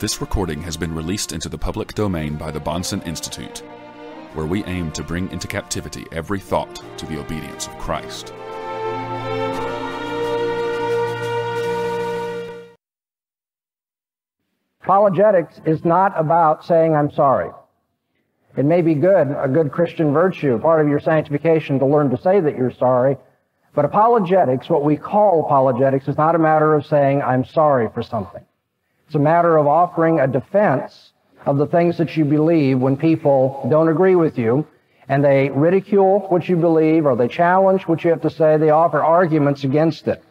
This recording has been released into the public domain by the Bahnsen Institute, where we aim to bring into captivity every thought to the obedience of Christ. Apologetics is not about saying I'm sorry. It may be good, a good Christian virtue, part of your sanctification to learn to say that you're sorry, but apologetics, what we call apologetics, is not a matter of saying I'm sorry for something. It's a matter of offering a defense of the things that you believe when people don't agree with you, and they ridicule what you believe, or they challenge what you have to say, they offer arguments against it.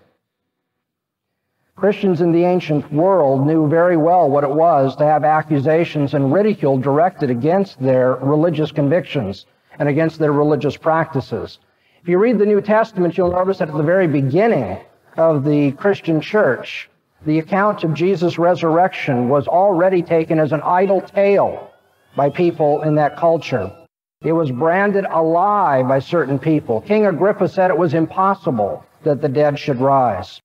Christians in the ancient world knew very well what it was to have accusations and ridicule directed against their religious convictions and against their religious practices. If you read the New Testament, you'll notice that at the very beginning of the Christian church, the account of Jesus' resurrection was already taken as an idle tale by people in that culture. It was branded a lie by certain people. King Agrippa said it was impossible that the dead should rise.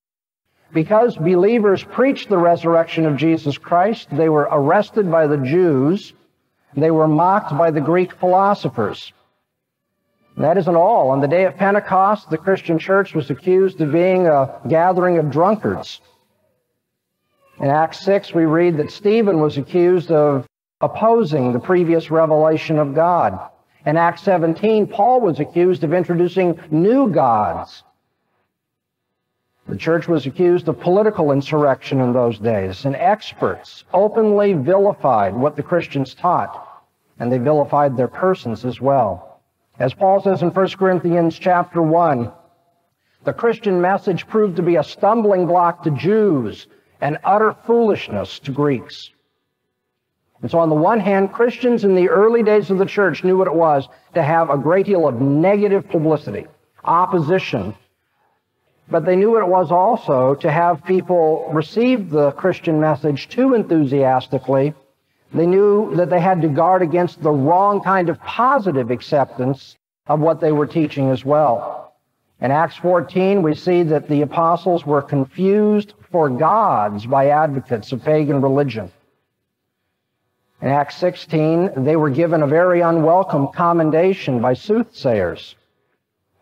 Because believers preached the resurrection of Jesus Christ, they were arrested by the Jews, they were mocked by the Greek philosophers. That isn't all. On the day of Pentecost, the Christian church was accused of being a gathering of drunkards. In Acts 6, we read that Stephen was accused of opposing the previous revelation of God. In Acts 17, Paul was accused of introducing new gods. The church was accused of political insurrection in those days, and experts openly vilified what the Christians taught, and they vilified their persons as well. As Paul says in 1 Corinthians chapter 1, the Christian message proved to be a stumbling block to Jews and utter foolishness to Greeks. And so on the one hand, Christians in the early days of the church knew what it was to have a great deal of negative publicity, opposition. But they knew what it was also to have people receive the Christian message too enthusiastically. They knew that they had to guard against the wrong kind of positive acceptance of what they were teaching as well. In Acts 14, we see that the apostles were confused for gods by advocates of pagan religion. In Acts 16, they were given a very unwelcome commendation by soothsayers.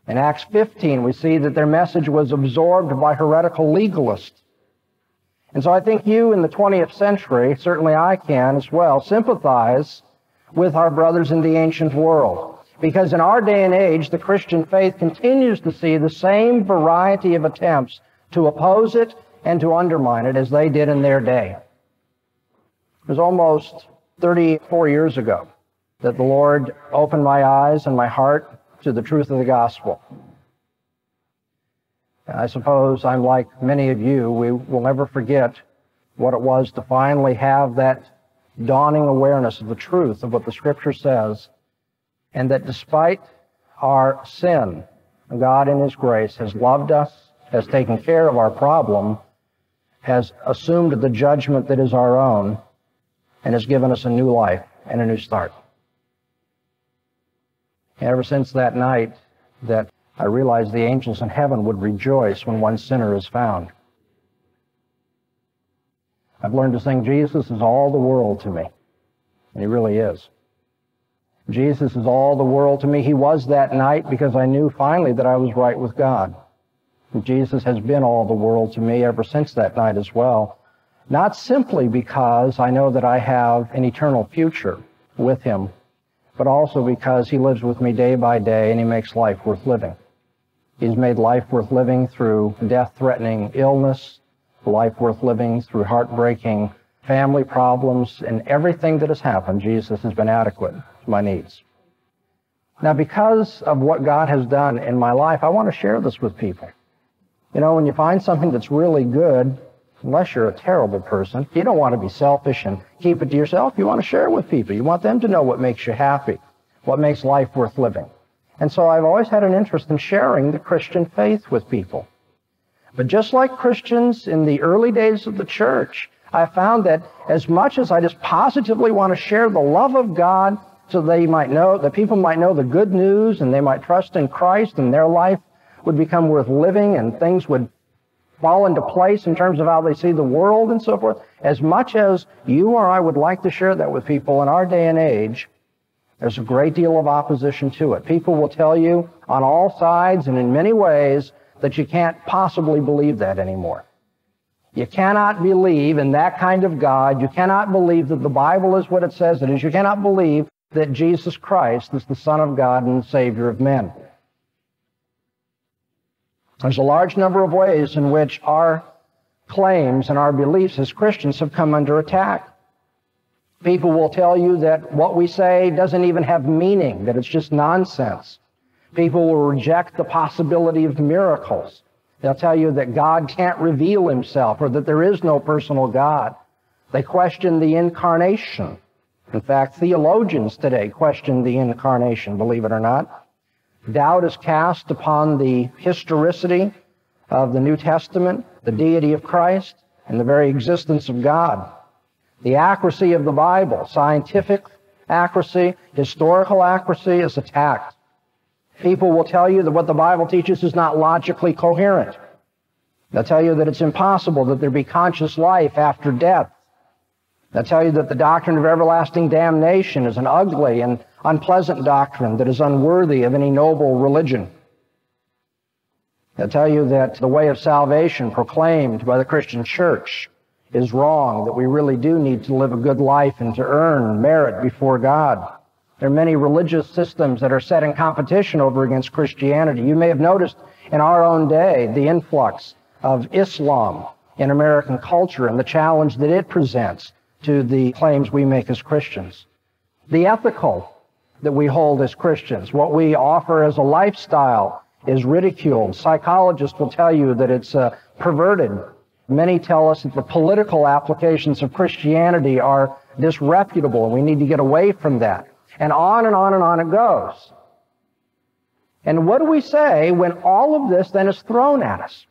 In Acts 15, we see that their message was absorbed by heretical legalists. And so I think you in the 20th century, certainly I can as well, sympathize with our brothers in the ancient world. Because in our day and age, the Christian faith continues to see the same variety of attempts to oppose it and to undermine it as they did in their day. It was almost 34 years ago that the Lord opened my eyes and my heart to the truth of the gospel. I suppose I'm like many of you, we will never forget what it was to finally have that dawning awareness of the truth of what the Scripture says, and that despite our sin, God in His grace has loved us, has taken care of our problem, has assumed the judgment that is our own, and has given us a new life and a new start. Ever since that night that I realized the angels in heaven would rejoice when one sinner is found. I've learned to sing, Jesus is all the world to me. And He really is. Jesus is all the world to me. He was that night because I knew finally that I was right with God. And Jesus has been all the world to me ever since that night as well. Not simply because I know that I have an eternal future with Him, but also because He lives with me day by day and He makes life worth living. He's made life worth living through death-threatening illness, life worth living through heartbreaking family problems, and everything that has happened, Jesus has been adequate to my needs. Now, because of what God has done in my life, I want to share this with people. You know, when you find something that's really good, unless you're a terrible person, you don't want to be selfish and keep it to yourself. You want to share it with people. You want them to know what makes you happy, what makes life worth living. And so I've always had an interest in sharing the Christian faith with people. But just like Christians in the early days of the church, I found that as much as I just positively want to share the love of God so they might know, that people might know the good news and they might trust in Christ and their life would become worth living and things would fall into place in terms of how they see the world and so forth. As much as you or I would like to share that with people in our day and age, there's a great deal of opposition to it. People will tell you on all sides and in many ways that you can't possibly believe that anymore. You cannot believe in that kind of God. You cannot believe that the Bible is what it says it is. You cannot believe that Jesus Christ is the Son of God and the Savior of men. There's a large number of ways in which our claims and our beliefs as Christians have come under attack. People will tell you that what we say doesn't even have meaning, that it's just nonsense. People will reject the possibility of miracles. They'll tell you that God can't reveal himself or that there is no personal God. They question the incarnation. In fact, theologians today question the incarnation, believe it or not. Doubt is cast upon the historicity of the New Testament, the deity of Christ, and the very existence of God. The accuracy of the Bible, scientific accuracy, historical accuracy, is attacked. People will tell you that what the Bible teaches is not logically coherent. They'll tell you that it's impossible that there be conscious life after death. They'll tell you that the doctrine of everlasting damnation is an ugly and unpleasant doctrine that is unworthy of any noble religion. They'll tell you that the way of salvation proclaimed by the Christian church is wrong, that we really do need to live a good life and to earn merit before God. There are many religious systems that are set in competition over against Christianity. You may have noticed in our own day the influx of Islam in American culture and the challenge that it presents to the claims we make as Christians. The ethical that we hold as Christians, what we offer as a lifestyle, is ridiculed. Psychologists will tell you that it's perverted. Many tell us that the political applications of Christianity are disreputable, and we need to get away from that. And on and on and on it goes. And what do we say when all of this then is thrown at us?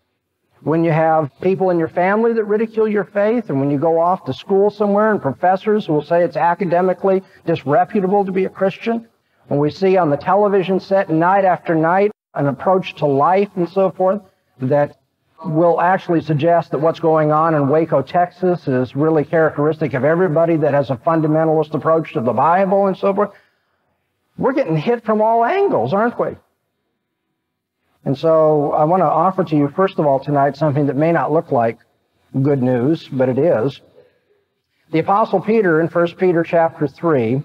When you have people in your family that ridicule your faith, and when you go off to school somewhere and professors will say it's academically disreputable to be a Christian, when we see on the television set night after night an approach to life and so forth that will actually suggest that what's going on in Waco, Texas is really characteristic of everybody that has a fundamentalist approach to the Bible and so forth, we're getting hit from all angles, aren't we? And so I want to offer to you, first of all, tonight something that may not look like good news, but it is. The Apostle Peter in 1 Peter chapter 3,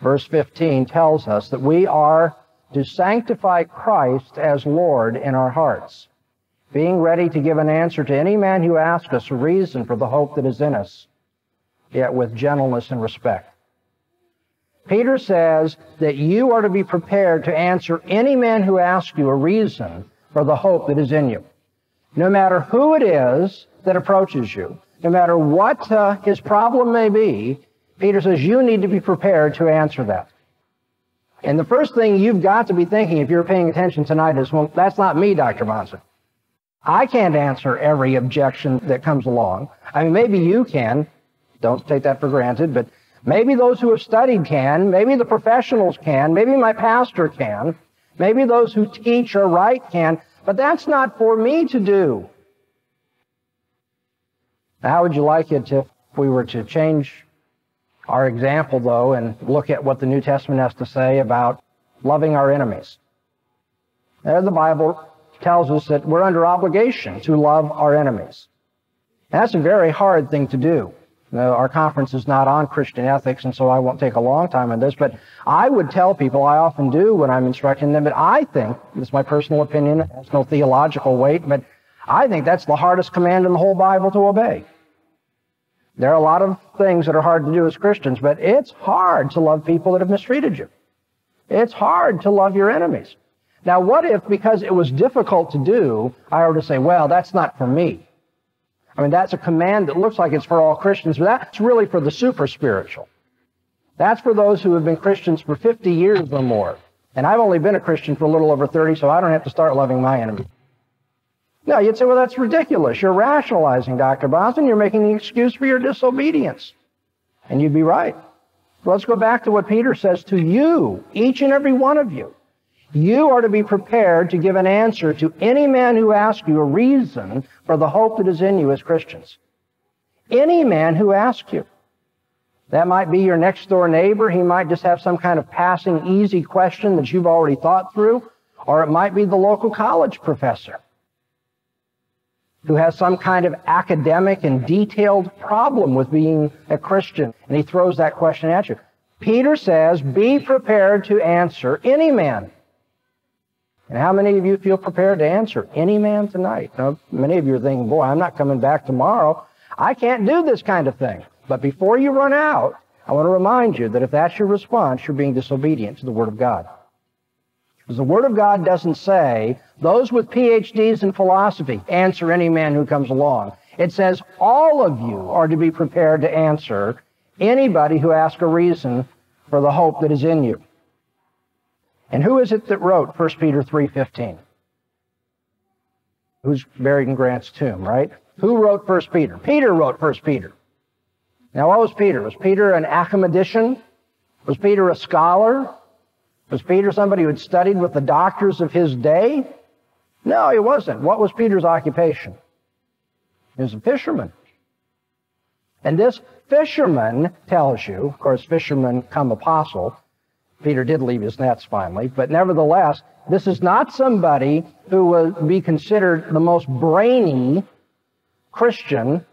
verse 15, tells us that we are to sanctify Christ as Lord in our hearts, being ready to give an answer to any man who asks us a reason for the hope that is in us, yet with gentleness and respect. Peter says that you are to be prepared to answer any man who asks you a reason for the hope that is in you. No matter who it is that approaches you, no matter what his problem may be, Peter says you need to be prepared to answer that. And the first thing you've got to be thinking, if you're paying attention tonight, is, well, that's not me, Dr. Bahnsen. I can't answer every objection that comes along. I mean, maybe you can. Don't take that for granted, but maybe those who have studied can, maybe the professionals can, maybe my pastor can, maybe those who teach or write can, but that's not for me to do. Now, how would you like it if we were to change our example, though, and look at what the New Testament has to say about loving our enemies? There the Bible tells us that we're under obligation to love our enemies. And that's a very hard thing to do. Now, our conference is not on Christian ethics, and so I won't take a long time on this, but I would tell people, I often do when I'm instructing them, but I think, this is my personal opinion, it has no theological weight, but I think that's the hardest command in the whole Bible to obey. There are a lot of things that are hard to do as Christians, but it's hard to love people that have mistreated you. It's hard to love your enemies. Now, what if, because it was difficult to do, I were to say, well, that's not for me. I mean, that's a command that looks like it's for all Christians, but that's really for the super spiritual. That's for those who have been Christians for 50 years or more. And I've only been a Christian for a little over 30, so I don't have to start loving my enemy. Now, you'd say, well, that's ridiculous. You're rationalizing, Dr. Bahnsen. You're making an excuse for your disobedience. And you'd be right. Well, let's go back to what Peter says to you, each and every one of you. You are to be prepared to give an answer to any man who asks you a reason for the hope that is in you as Christians. Any man who asks you. That might be your next door neighbor. He might just have some kind of passing easy question that you've already thought through. Or it might be the local college professor who has some kind of academic and detailed problem with being a Christian, and he throws that question at you. Peter says, be prepared to answer any man. And how many of you feel prepared to answer any man tonight? Now, many of you are thinking, boy, I'm not coming back tomorrow. I can't do this kind of thing. But before you run out, I want to remind you that if that's your response, you're being disobedient to the Word of God. Because the Word of God doesn't say, those with PhDs in philosophy, answer any man who comes along. It says all of you are to be prepared to answer anybody who asks a reason for the hope that is in you. And who is it that wrote 1 Peter 3:15? Who's buried in Grant's tomb, right? Who wrote 1 Peter? Peter wrote 1 Peter. Now, what was Peter? Was Peter an academician? Was Peter a scholar? Was Peter somebody who had studied with the doctors of his day? No, he wasn't. What was Peter's occupation? He was a fisherman. And this fisherman tells you, of course, fisherman come apostle. Peter did leave his nets finally, but nevertheless, this is not somebody who would be considered the most brainy Christian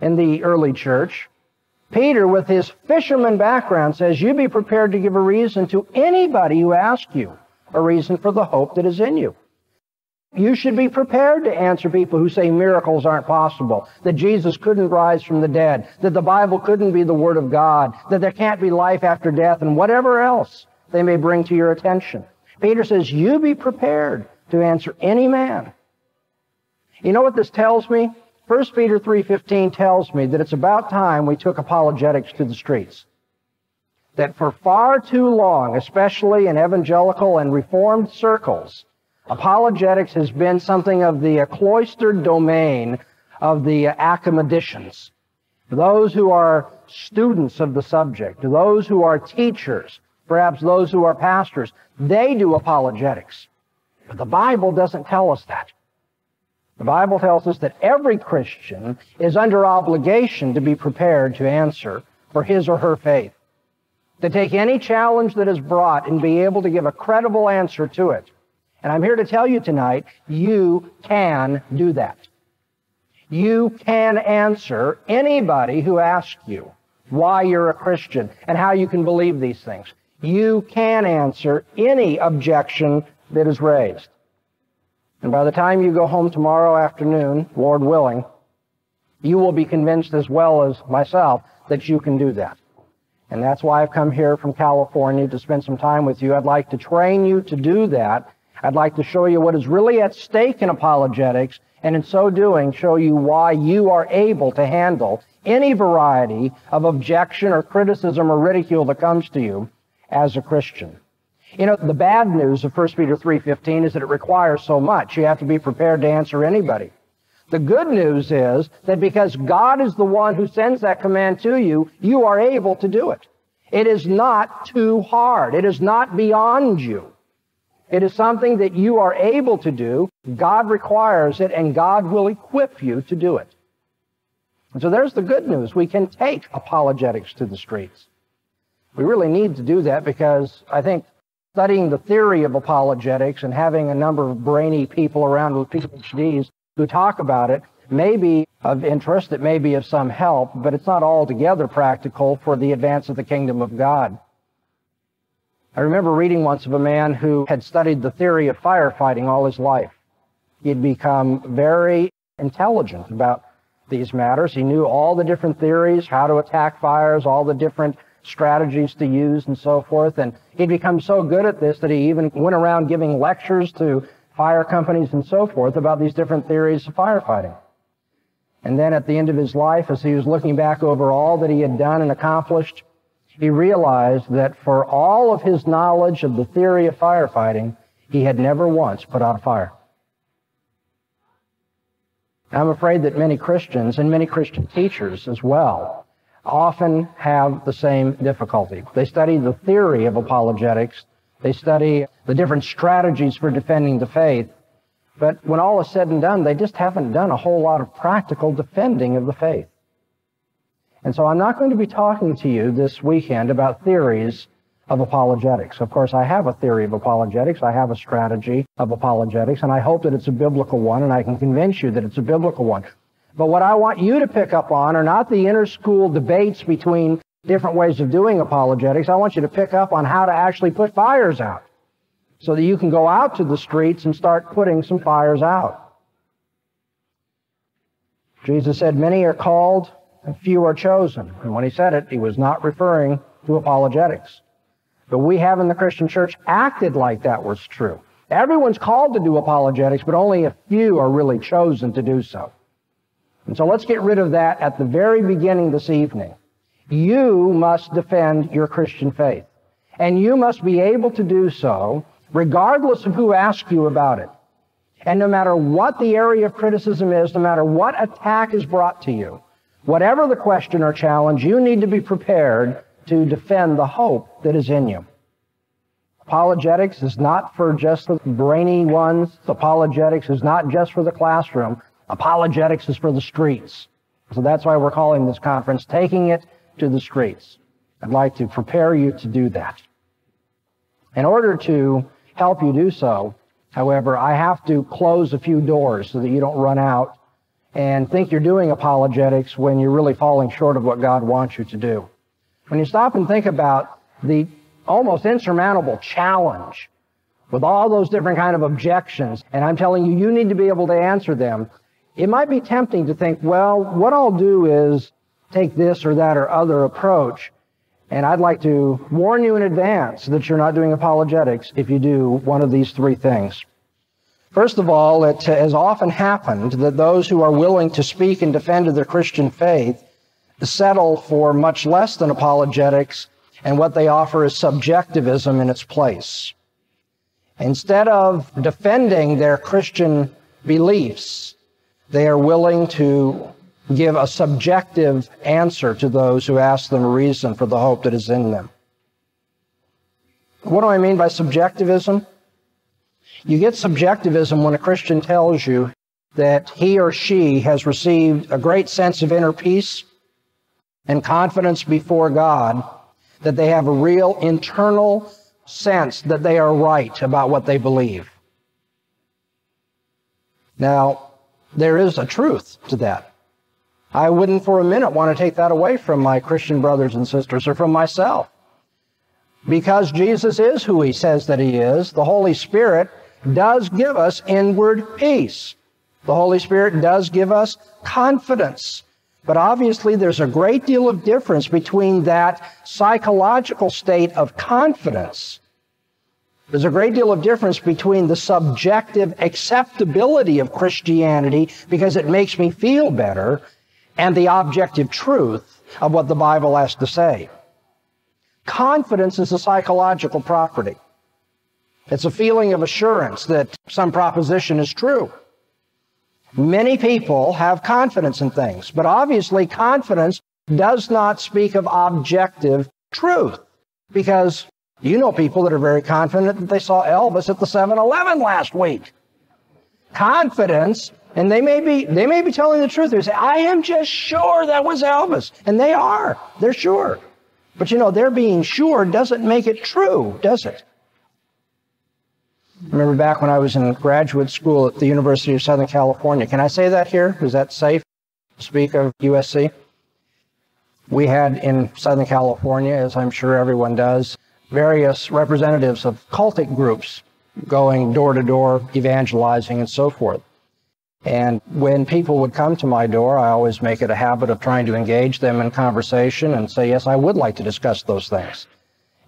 in the early church. Peter, with his fisherman background, says, you be prepared to give a reason to anybody who asks you a reason for the hope that is in you. You should be prepared to answer people who say miracles aren't possible, that Jesus couldn't rise from the dead, that the Bible couldn't be the Word of God, that there can't be life after death, and whatever else they may bring to your attention. Peter says, you be prepared to answer any man. You know what this tells me? 1 Peter 3:15 tells me that it's about time we took apologetics to the streets. That for far too long, especially in evangelical and reformed circles, apologetics has been something of the cloistered domain of the academicians, those who are students of the subject, those who are teachers, perhaps those who are pastors. They do apologetics. But the Bible doesn't tell us that. The Bible tells us that every Christian is under obligation to be prepared to answer for his or her faith, to take any challenge that is brought and be able to give a credible answer to it. And I'm here to tell you tonight, you can do that. You can answer anybody who asks you why you're a Christian and how you can believe these things. You can answer any objection that is raised. And by the time you go home tomorrow afternoon, Lord willing, you will be convinced as well as myself that you can do that. And that's why I've come here from California to spend some time with you. I'd like to train you to do that. I'd like to show you what is really at stake in apologetics, and in so doing, show you why you are able to handle any variety of objection or criticism or ridicule that comes to you as a Christian. You know, the bad news of 1 Peter 3:15 is that it requires so much. You have to be prepared to answer anybody. The good news is that because God is the one who sends that command to you, you are able to do it. It is not too hard. It is not beyond you. It is something that you are able to do. God requires it, and God will equip you to do it. And so there's the good news. We can take apologetics to the streets. We really need to do that because I think studying the theory of apologetics and having a number of brainy people around with PhDs who talk about it may be of interest, it may be of some help, but it's not altogether practical for the advance of the kingdom of God. I remember reading once of a man who had studied the theory of firefighting all his life. He had become very intelligent about these matters. He knew all the different theories, how to attack fires, all the different strategies to use and so forth, and he'd become so good at this that he even went around giving lectures to fire companies and so forth about these different theories of firefighting. And then at the end of his life, as he was looking back over all that he had done and accomplished, he realized that for all of his knowledge of the theory of firefighting, he had never once put out a fire. I'm afraid that many Christians, and many Christian teachers as well, often have the same difficulty. They study the theory of apologetics, They study the different strategies for defending the faith. But when all is said and done, they just haven't done a whole lot of practical defending of the faith. And so I'm not going to be talking to you this weekend about theories of apologetics. Of course, I have a theory of apologetics, I have a strategy of apologetics, and I hope that it's a biblical one, and I can convince you that it's a biblical one. But what I want you to pick up on are not the inter-school debates between different ways of doing apologetics. I want you to pick up on how to actually put fires out, so that you can go out to the streets and start putting some fires out. Jesus said, "Many are called and few are chosen." And when he said it, he was not referring to apologetics. But we have in the Christian church acted like that was true. Everyone's called to do apologetics, but only a few are really chosen to do so. And so let's get rid of that at the very beginning this evening. You must defend your Christian faith. And you must be able to do so regardless of who asks you about it. And no matter what the area of criticism is, no matter what attack is brought to you, whatever the question or challenge, you need to be prepared to defend the hope that is in you. Apologetics is not for just the brainy ones. Apologetics is not just for the classroom. Apologetics is for the streets. So that's why we're calling this conference Taking It to the Streets. I'd like to prepare you to do that. In order to help you do so, however, I have to close a few doors so that you don't run out and think you're doing apologetics when you're really falling short of what God wants you to do. When you stop and think about the almost insurmountable challenge with all those different kind of objections, and I'm telling you, you need to be able to answer them, it might be tempting to think, well, what I'll do is take this or that or other approach. And I'd like to warn you in advance that you're not doing apologetics if you do one of these three things. First of all, it has often happened that those who are willing to speak and defend their Christian faith settle for much less than apologetics, and what they offer is subjectivism in its place. Instead of defending their Christian beliefs, they are willing to give a subjective answer to those who ask them a reason for the hope that is in them. What do I mean by subjectivism? You get subjectivism when a Christian tells you that he or she has received a great sense of inner peace and confidence before God, that they have a real internal sense that they are right about what they believe. Now, there is a truth to that. I wouldn't for a minute want to take that away from my Christian brothers and sisters or from myself. Because Jesus is who he says that he is, the Holy Spirit does give us inward peace. The Holy Spirit does give us confidence. But obviously there's a great deal of difference between that psychological state of confidence. There's a great deal of difference between the subjective acceptability of Christianity because it makes me feel better and the objective truth of what the Bible has to say. Confidence is a psychological property. It's a feeling of assurance that some proposition is true. Many people have confidence in things, but obviously confidence does not speak of objective truth, because you know people that are very confident that they saw Elvis at the 7-Eleven last week. Confidence. And they may be telling the truth. They say, I am just sure that was Elvis. And they are. They're sure. But you know, their being sure doesn't make it true, does it? I remember back when I was in graduate school at the University of Southern California. Can I say that here? Is that safe to speak of USC? We had in Southern California, as I'm sure everyone does, various representatives of cultic groups going door to door, evangelizing and so forth. And when people would come to my door, I always make it a habit of trying to engage them in conversation and say, yes, I would like to discuss those things.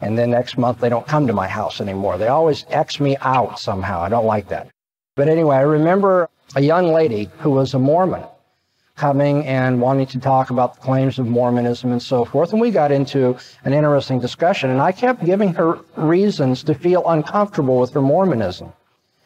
And then next month, they don't come to my house anymore. They always X me out somehow. I don't like that. But anyway, I remember a young lady who was a Mormon coming and wanting to talk about the claims of Mormonism and so forth. And we got into an interesting discussion. And I kept giving her reasons to feel uncomfortable with her Mormonism.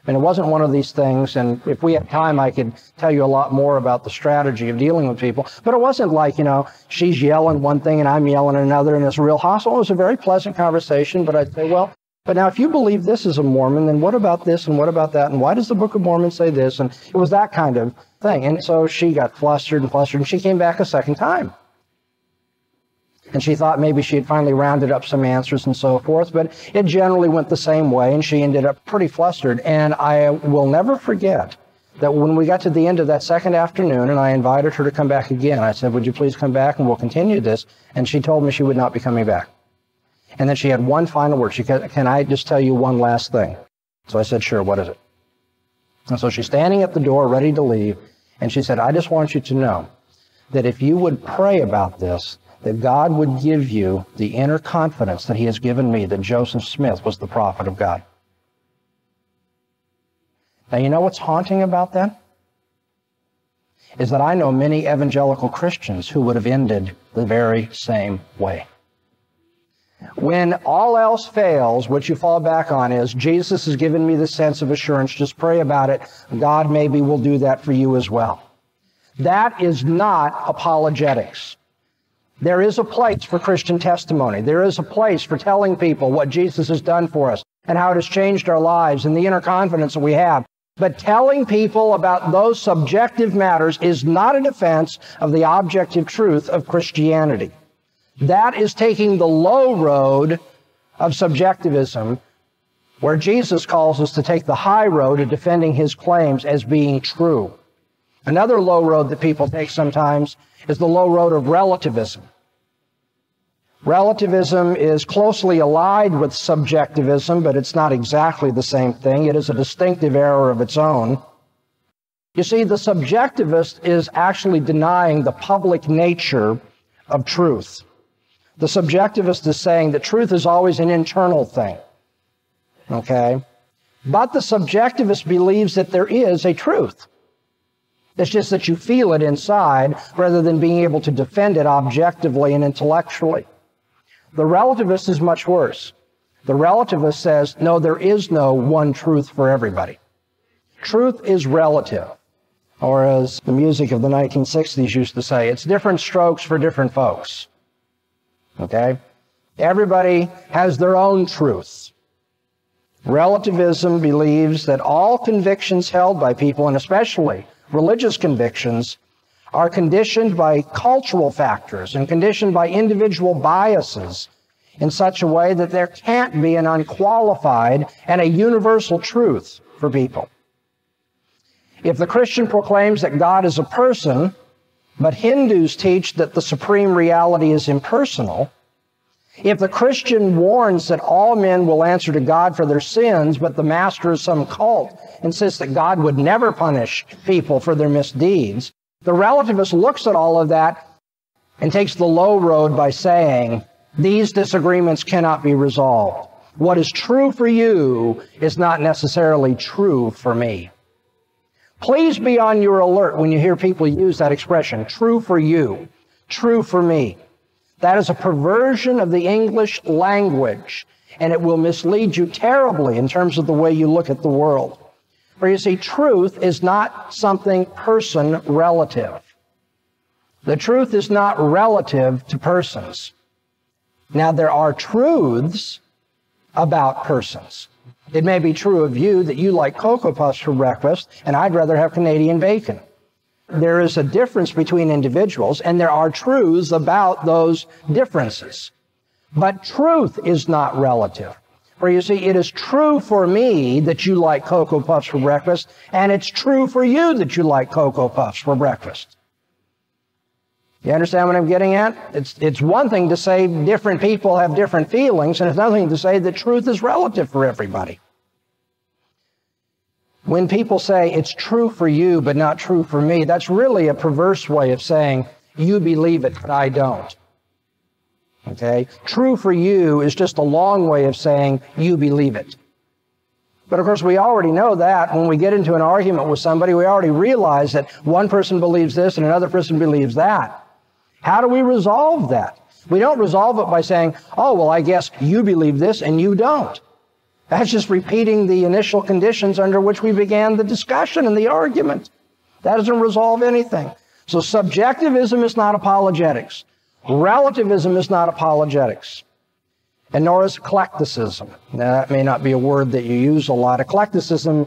And it wasn't one of these things, and if we had time, I could tell you a lot more about the strategy of dealing with people. But it wasn't like, you know, she's yelling one thing and I'm yelling another, and it's real hostile. It was a very pleasant conversation, but I'd say, well, But now, if you believe this is a Mormon, then what about this and what about that? And why does the Book of Mormon say this? And it was that kind of thing. And so she got flustered and she came back a second time. And she thought maybe she had finally rounded up some answers and so forth, but it generally went the same way, and she ended up pretty flustered. And I will never forget that when we got to the end of that second afternoon and I invited her to come back again, I said, would you please come back and we'll continue this? And she told me she would not be coming back. And then she had one final word. She said, can I just tell you one last thing? So I said, sure, what is it? And so she's standing at the door ready to leave, and she said, I just want you to know that if you would pray about this, that God would give you the inner confidence that He has given me that Joseph Smith was the prophet of God. Now, you know what's haunting about that? Is that I know many evangelical Christians who would have ended the very same way. When all else fails, what you fall back on is, Jesus has given me the sense of assurance, just pray about it, God maybe will do that for you as well. That is not apologetics. There is a place for Christian testimony. There is a place for telling people what Jesus has done for us and how it has changed our lives and the inner confidence that we have. But telling people about those subjective matters is not a defense of the objective truth of Christianity. That is taking the low road of subjectivism, where Jesus calls us to take the high road of defending His claims as being true. Another low road that people take sometimes is the low road of relativism. Relativism is closely allied with subjectivism, but it's not exactly the same thing. It is a distinctive error of its own. You see, the subjectivist is actually denying the public nature of truth. The subjectivist is saying that truth is always an internal thing, okay? But the subjectivist believes that there is a truth. It's just that you feel it inside rather than being able to defend it objectively and intellectually. The relativist is much worse. The relativist says, no, there is no one truth for everybody. Truth is relative, or as the music of the 1960s used to say, it's different strokes for different folks, okay? Everybody has their own truth. Relativism believes that all convictions held by people, and especially religious convictions, are conditioned by cultural factors and conditioned by individual biases in such a way that there can't be an unqualified and a universal truth for people. If the Christian proclaims that God is a person, but Hindus teach that the supreme reality is impersonal, if the Christian warns that all men will answer to God for their sins, but the master of some cult insists that God would never punish people for their misdeeds, the relativist looks at all of that and takes the low road by saying, these disagreements cannot be resolved. What is true for you is not necessarily true for me. Please be on your alert when you hear people use that expression, true for you, true for me. That is a perversion of the English language, and it will mislead you terribly in terms of the way you look at the world. For you see, truth is not something person relative. The truth is not relative to persons. Now, there are truths about persons. It may be true of you that you like Cocoa Puffs for breakfast, and I'd rather have Canadian bacon. There is a difference between individuals, and there are truths about those differences. But truth is not relative. For you see, it is true for me that you like Cocoa Puffs for breakfast, and it's true for you that you like Cocoa Puffs for breakfast. You understand what I'm getting at? It's one thing to say different people have different feelings, and it's another thing to say that truth is relative for everybody. When people say, it's true for you, but not true for me, that's really a perverse way of saying, you believe it, but I don't. Okay? True for you is just a long way of saying, you believe it. But of course, we already know that when we get into an argument with somebody, we already realize that one person believes this and another person believes that. How do we resolve that? We don't resolve it by saying, oh, well, I guess you believe this and you don't. That's just repeating the initial conditions under which we began the discussion and the argument. That doesn't resolve anything. So subjectivism is not apologetics. Relativism is not apologetics. And nor is eclecticism. Now, that may not be a word that you use a lot. Eclecticism,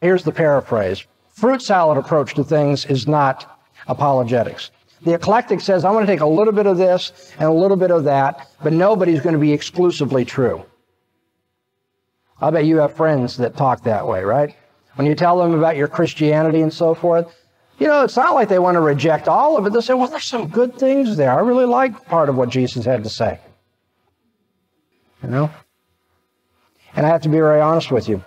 here's the paraphrase. Fruit salad approach to things is not apologetics. The eclectic says, I want to take a little bit of this and a little bit of that, but nobody's going to be exclusively true. I bet you have friends that talk that way, right? When you tell them about your Christianity and so forth, you know, it's not like they want to reject all of it. They say, well, there's some good things there. I really like part of what Jesus had to say. You know? And I have to be very honest with you.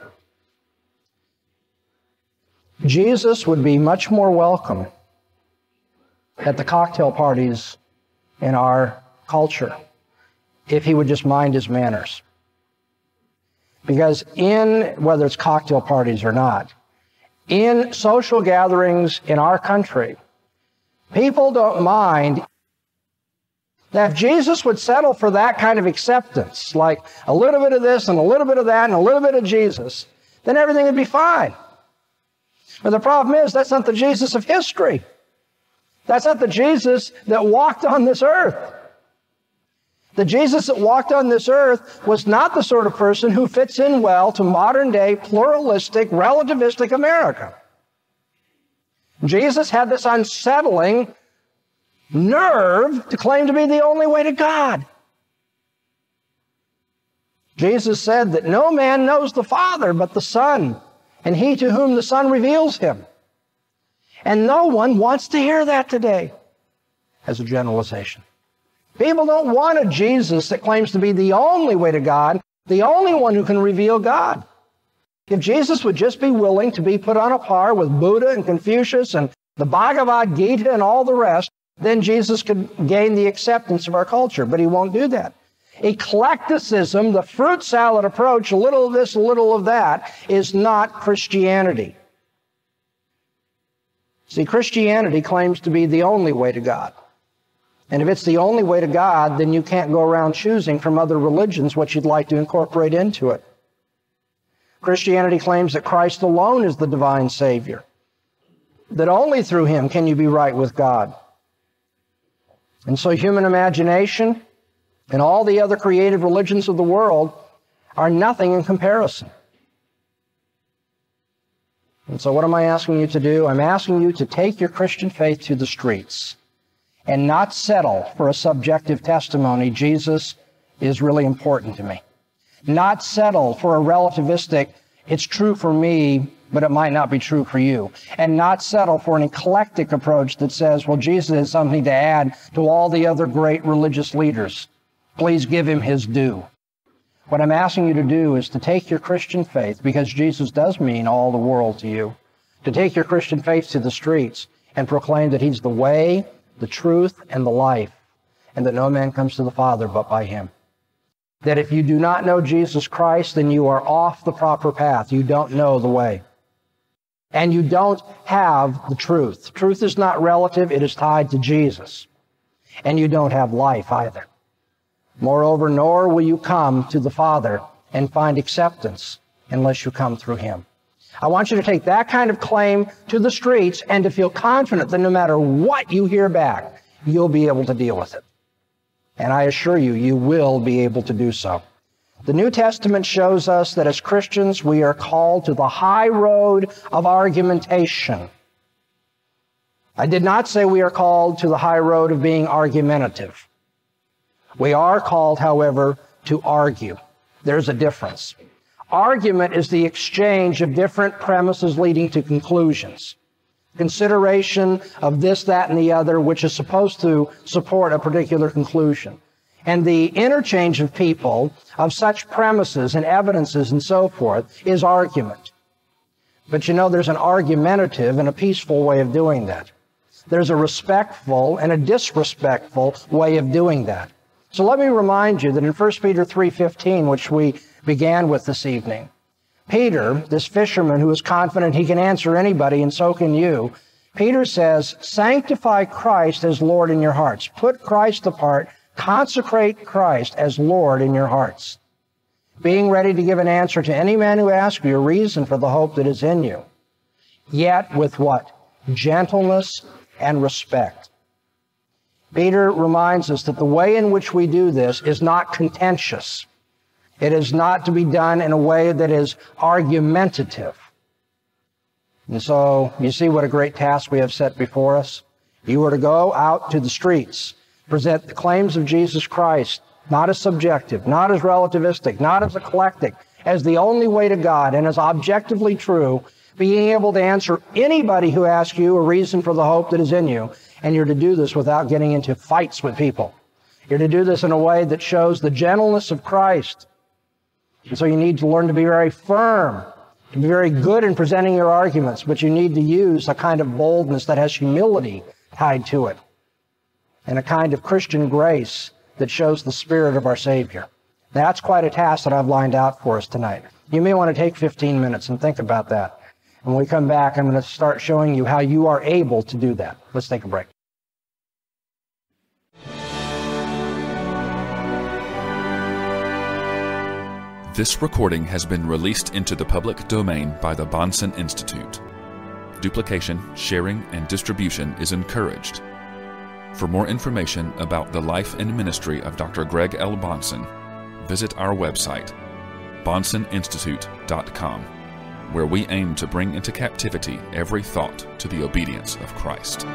Jesus would be much more welcome at the cocktail parties in our culture if he would just mind his manners. Because whether it's cocktail parties or not, in social gatherings in our country, people don't mind. Now, if Jesus would settle for that kind of acceptance, like a little bit of this and a little bit of that and a little bit of Jesus, then everything would be fine. But the problem is, that's not the Jesus of history. That's not the Jesus that walked on this earth. The Jesus that walked on this earth was not the sort of person who fits in well to modern-day, pluralistic, relativistic America. Jesus had this unsettling nerve to claim to be the only way to God. Jesus said that no man knows the Father but the Son, and he to whom the Son reveals him. And no one wants to hear that today as a generalization. People don't want a Jesus that claims to be the only way to God, the only one who can reveal God. If Jesus would just be willing to be put on a par with Buddha and Confucius and the Bhagavad Gita and all the rest, then Jesus could gain the acceptance of our culture, but he won't do that. Eclecticism, the fruit salad approach, a little of this, a little of that, is not Christianity. See, Christianity claims to be the only way to God. And if it's the only way to God, then you can't go around choosing from other religions what you'd like to incorporate into it. Christianity claims that Christ alone is the divine Savior, that only through him can you be right with God. And so human imagination and all the other creative religions of the world are nothing in comparison. And so what am I asking you to do? I'm asking you to take your Christian faith to the streets and not settle for a subjective testimony, Jesus is really important to me. Not settle for a relativistic, it's true for me, but it might not be true for you. And not settle for an eclectic approach that says, well, Jesus has something to add to all the other great religious leaders. Please give him his due. What I'm asking you to do is to take your Christian faith, because Jesus does mean all the world to you, to take your Christian faith to the streets and proclaim that he's the way, the truth, and the life, and that no man comes to the Father but by him. That if you do not know Jesus Christ, then you are off the proper path. You don't know the way. And you don't have the truth. Truth is not relative. It is tied to Jesus. And you don't have life either. Moreover, nor will you come to the Father and find acceptance unless you come through him. I want you to take that kind of claim to the streets and to feel confident that no matter what you hear back, you'll be able to deal with it. And I assure you, you will be able to do so. The New Testament shows us that as Christians, we are called to the high road of argumentation. I did not say we are called to the high road of being argumentative. We are called, however, to argue. There's a difference. Argument is the exchange of different premises leading to conclusions. Consideration of this, that, and the other, which is supposed to support a particular conclusion. And the interchange of people of such premises and evidences and so forth is argument. But you know, there's an argumentative and a peaceful way of doing that. There's a respectful and a disrespectful way of doing that. So let me remind you that in 1 Peter 3:15, which we began with this evening, Peter, this fisherman who is confident he can answer anybody, and so can you, Peter says, sanctify Christ as Lord in your hearts. Put Christ apart. Consecrate Christ as Lord in your hearts, being ready to give an answer to any man who asks you a reason for the hope that is in you, yet with what? Gentleness and respect. Peter reminds us that the way in which we do this is not contentious. It is not to be done in a way that is argumentative. And so you see what a great task we have set before us. You are to go out to the streets, present the claims of Jesus Christ, not as subjective, not as relativistic, not as eclectic, as the only way to God and as objectively true, being able to answer anybody who asks you a reason for the hope that is in you. And you're to do this without getting into fights with people. You're to do this in a way that shows the gentleness of Christ. And so you need to learn to be very firm, to be very good in presenting your arguments, but you need to use a kind of boldness that has humility tied to it, and a kind of Christian grace that shows the Spirit of our Savior. That's quite a task that I've lined out for us tonight. You may want to take 15 minutes and think about that. When we come back, I'm going to start showing you how you are able to do that. Let's take a break. This recording has been released into the public domain by the Bahnsen Institute. Duplication, sharing, and distribution is encouraged. For more information about the life and ministry of Dr. Greg L. Bahnsen, visit our website, bahnseninstitute.com. where we aim to bring into captivity every thought to the obedience of Christ.